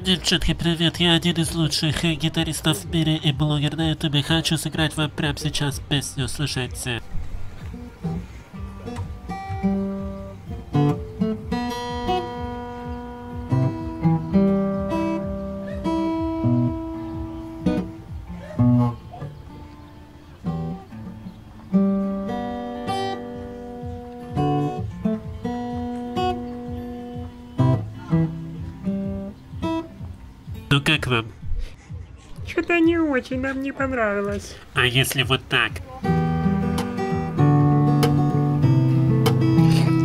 Девчонки, привет, я один из лучших гитаристов в мире и блогер на ютубе. Хочу сыграть вам прямо сейчас песню, слушайте. Ну как вам? Что-то не очень, нам не понравилось. А если вот так?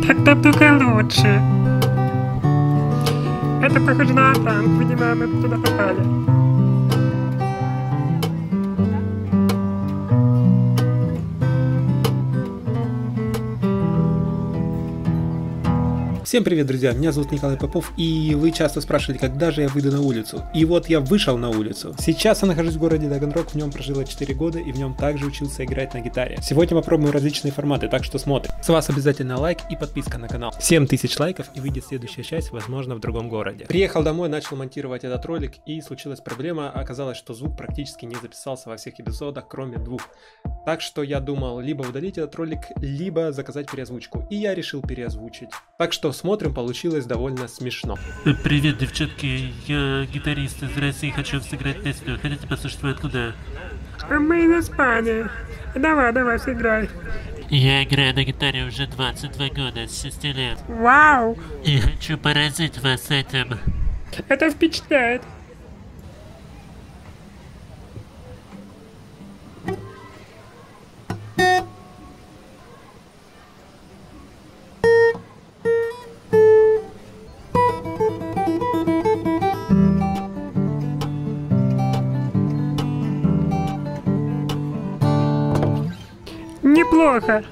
Так намного лучше. Это похоже на танк, видимо, мы туда попали. Всем привет, друзья, меня зовут Николай Попов, и вы часто спрашивали, когда же я выйду на улицу. И вот я вышел на улицу. Сейчас я нахожусь в городе Таганрог, в нем прожил 4 года, и в нем также учился играть на гитаре. Сегодня попробуем различные форматы, так что смотрим. С вас обязательно лайк и подписка на канал. 7000 лайков, и выйдет следующая часть, возможно, в другом городе. Приехал домой, начал монтировать этот ролик, и случилась проблема. Оказалось, что звук практически не записался во всех эпизодах, кроме двух. Так что я думал либо удалить этот ролик, либо заказать переозвучку. И я решил переозвучить. Так что смотрим, получилось довольно смешно. Привет, девчонки, я гитарист из России, хочу сыграть песню. Хотите послушать, вы откуда? Мы из Испании. Давай, сыграй. Я играю на гитаре уже 22 года, с 6 лет. Вау! И хочу поразить вас этим. Это впечатляет. Неплохо.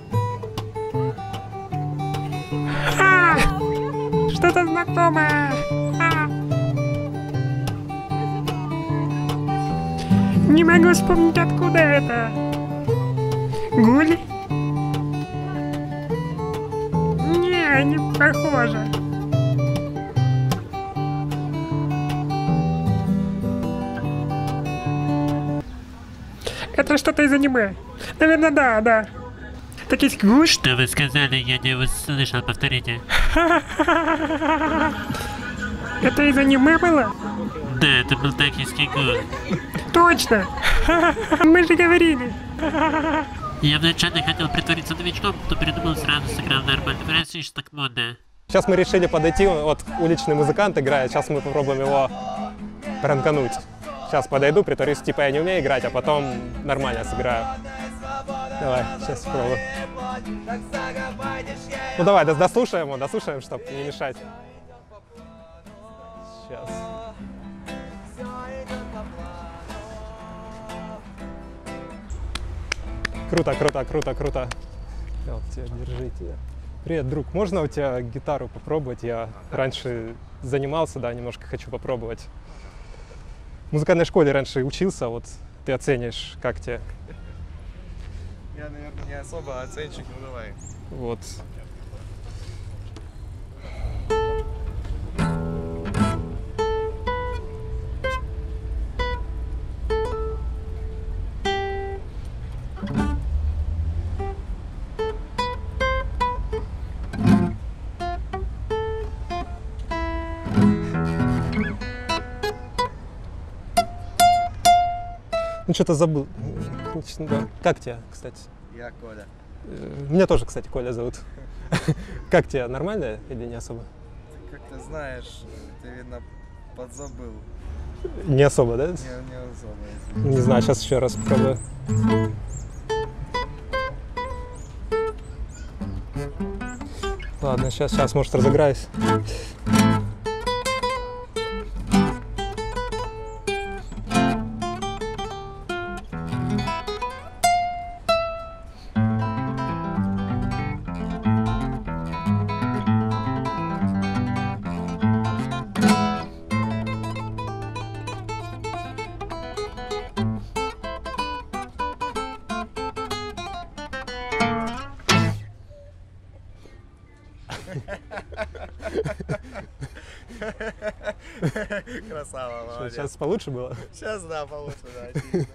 Что-то знакомое. Не могу вспомнить, откуда это. Гули? Не, не похоже. Это что-то из аниме. Наверное, да. Такие гусь. Что вы сказали, я не услышал, повторите. Это из аниме было? Да, это был токийский гусь. Точно! Мы же говорили. Я вначале хотел притвориться новичком, но придумал сразу, сыграл нормально. В России же так модно. Сейчас мы решили подойти, вот уличный музыкант играет, сейчас мы попробуем его пранкануть. Сейчас подойду, притворюсь, типа я не умею играть, а потом нормально сыграю. Давай, сейчас попробую. Ну давай, дослушаем его, чтобы не мешать. Сейчас. Круто. Вот тебя, держи тебя. Привет, друг, можно у тебя гитару попробовать? Я раньше занимался, да, немножко хочу попробовать. В музыкальной школе раньше учился, вот ты оценишь, как тебе? Я, наверное, не особо оценщик, ну давай. Вот. Ну что-то забыл. Да. Как тебя, кстати? Я Коля. Меня тоже, кстати, Коля зовут. Как тебя, нормально или не особо? Ты как-то знаешь, ты, видно, подзабыл. Не особо, да? Не особо. Не знаю, сейчас еще раз попробую. Ладно, сейчас, может, разыграюсь. Красава, молодец. Сейчас получше было? Сейчас, да, получше, да, очевидно.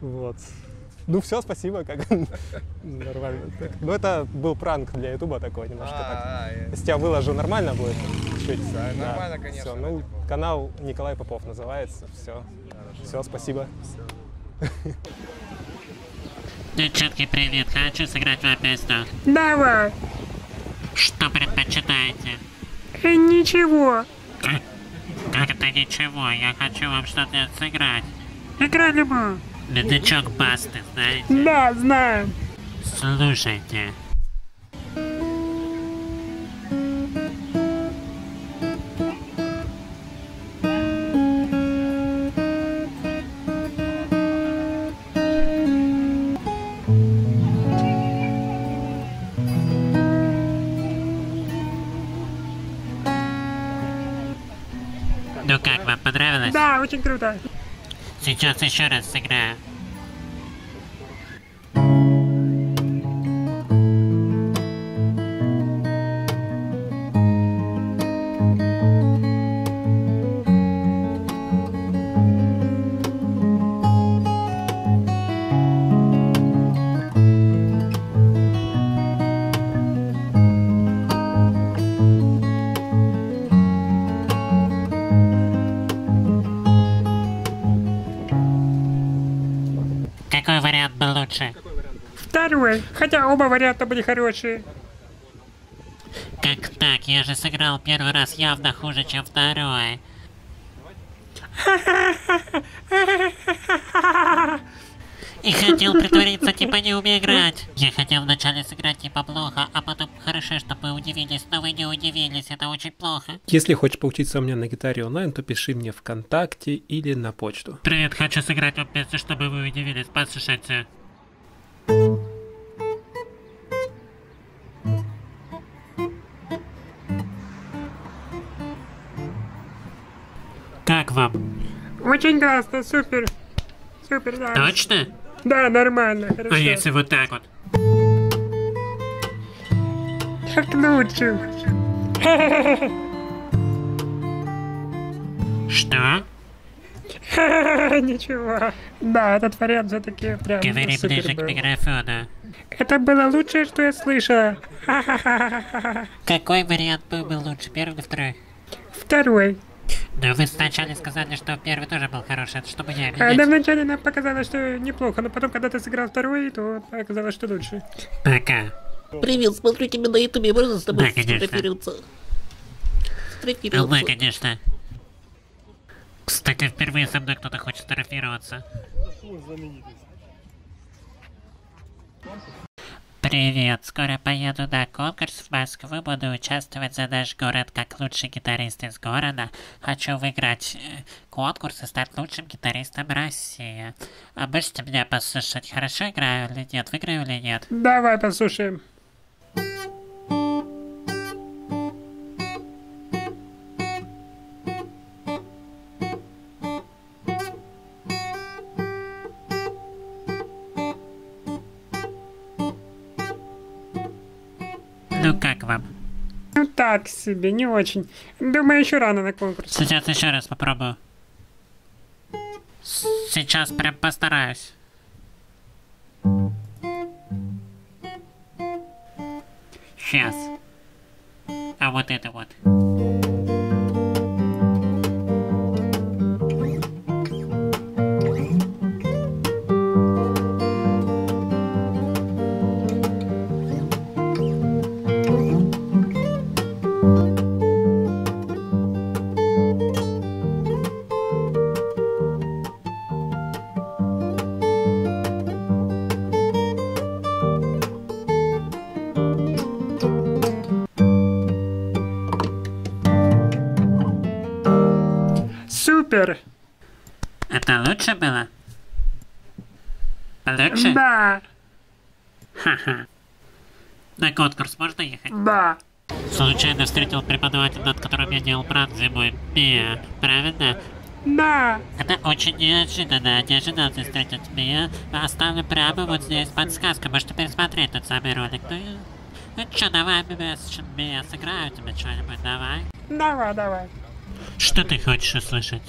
Вот. Ну все, спасибо, как нормально. Ну это был пранк для Ютуба такой немножко так. Если тебя выложу, нормально будет? Чуть-чуть. Нормально, конечно. Ну, канал Николай Попов называется. Все. Все, спасибо. Девчонки, привет. Хочу сыграть вам песню. Давай. Что предпочитаете? Ничего. Как это ничего? Я хочу вам что-то сыграть. Играй любую. Летычок басты, знаете? Да, знаю. Слушайте. Ну как, вам понравилось? Да, очень круто. Сейчас еще раз сыграю. Какой вариант был лучше? Второй, хотя оба варианта были хорошие. Как так? Я же сыграл первый раз явно хуже, чем второй. И хотел притвориться, типа не умею играть. Я хотел вначале сыграть типа плохо, а потом хорошо, чтобы вы удивились, но вы не удивились, это очень плохо. Если хочешь поучиться у меня на гитаре онлайн, то пиши мне ВКонтакте или на почту. Привет, хочу сыграть вам песню, чтобы вы удивились, послушайте. Как вам? Очень классно, супер. Супер, да. Точно? Да, нормально, хорошо. А если вот так вот? Так лучше. Что? Ничего. Да, этот вариант все-таки прям. Говори ближе к микрофону. Это было лучшее, что я слышала. Какой вариант был лучше, первый или второй? Второй. Да вы сначала сказали, что первый тоже был хороший, это чтобы я объяснил. Да вначале нам показалось, что неплохо, но потом, когда ты сыграл второй, то оказалось, что лучше. Пока. Привет, смотрю тебя на ютубе, можно с тобой сфотографироваться? Да, конечно. Кстати, впервые со мной кто-то хочет сфотографироваться. Привет, скоро поеду на конкурс в Москву, буду участвовать за наш город как лучший гитарист из города. Хочу выиграть конкурс и стать лучшим гитаристом России. А можете меня послушать, хорошо играю или нет, выиграю или нет? Давай послушаем. Ну как вам? Ну так себе, не очень. Думаю, еще рано на конкурс. Сейчас еще раз попробую. Сейчас прям постараюсь. Сейчас. А вот это вот. Это лучше было? Лучше? Да. Ха-ха. На конкурс можно ехать? Да. Случайно встретил преподавателя, над которым я делал пранк зимой, Биа, правильно? Да. Это очень неожиданно. Не ожидал ты встретить Биа. Оставлю прямо вот здесь подсказку. Можете пересмотреть тот самый ролик. Ну чё, давай, Биа, сыграю тебе что-нибудь, давай. Давай, давай. Что ты хочешь услышать?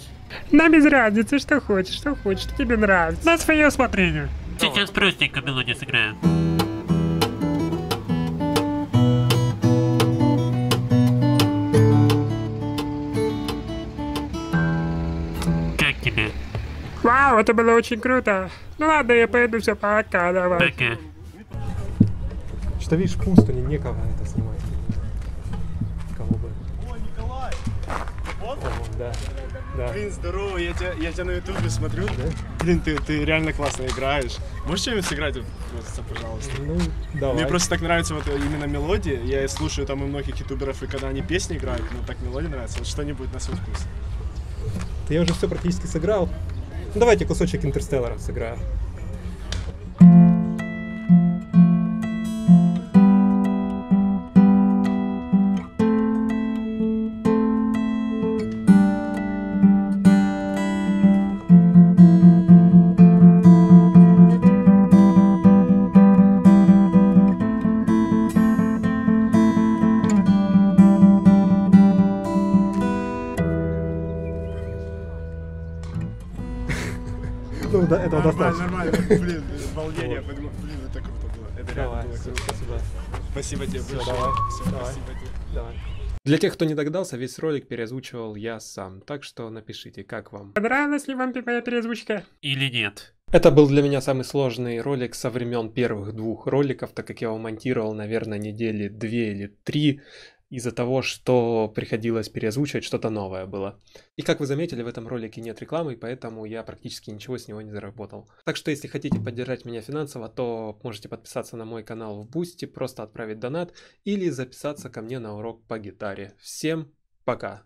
Нам без разницы, что хочешь, тебе нравится. На свое усмотрение. Сейчас простенько мелодию сыграю. Как тебе? Вау, это было очень круто. Ну ладно, я пойду, все, пока, давай. Пока. Что видишь, пусто, некого это снимать. Кого бы. О, Николай! Вот он? Да. Да. Блин, здорово, я тебя на ютубе смотрю, да? Блин, ты реально классно играешь. Можешь что-нибудь сыграть, пожалуйста? Ну, давай. Мне просто так нравится вот именно мелодия. Я слушаю там и многих ютуберов, и когда они песни играют, мне так мелодия нравится. Вот что-нибудь на свой вкус. Я уже все практически сыграл. Ну, давайте кусочек Интерстеллара сыграю. Нормально, блин, обалдение, блин, это круто было. Это реально было круто. Спасибо. Спасибо тебе большое. Для тех, кто не догадался, весь ролик переозвучивал я сам. Так что напишите, как вам. Понравилась ли вам моя переозвучка? Или нет? Это был для меня самый сложный ролик со времен первых двух роликов, так как я его монтировал, наверное, недели 2 или 3. Из-за того, что приходилось переозвучивать, что-то новое было. И как вы заметили, в этом ролике нет рекламы, поэтому я практически ничего с него не заработал. Так что если хотите поддержать меня финансово, то можете подписаться на мой канал в Boosty, просто отправить донат или записаться ко мне на урок по гитаре. Всем пока!